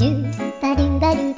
do ba do ba do.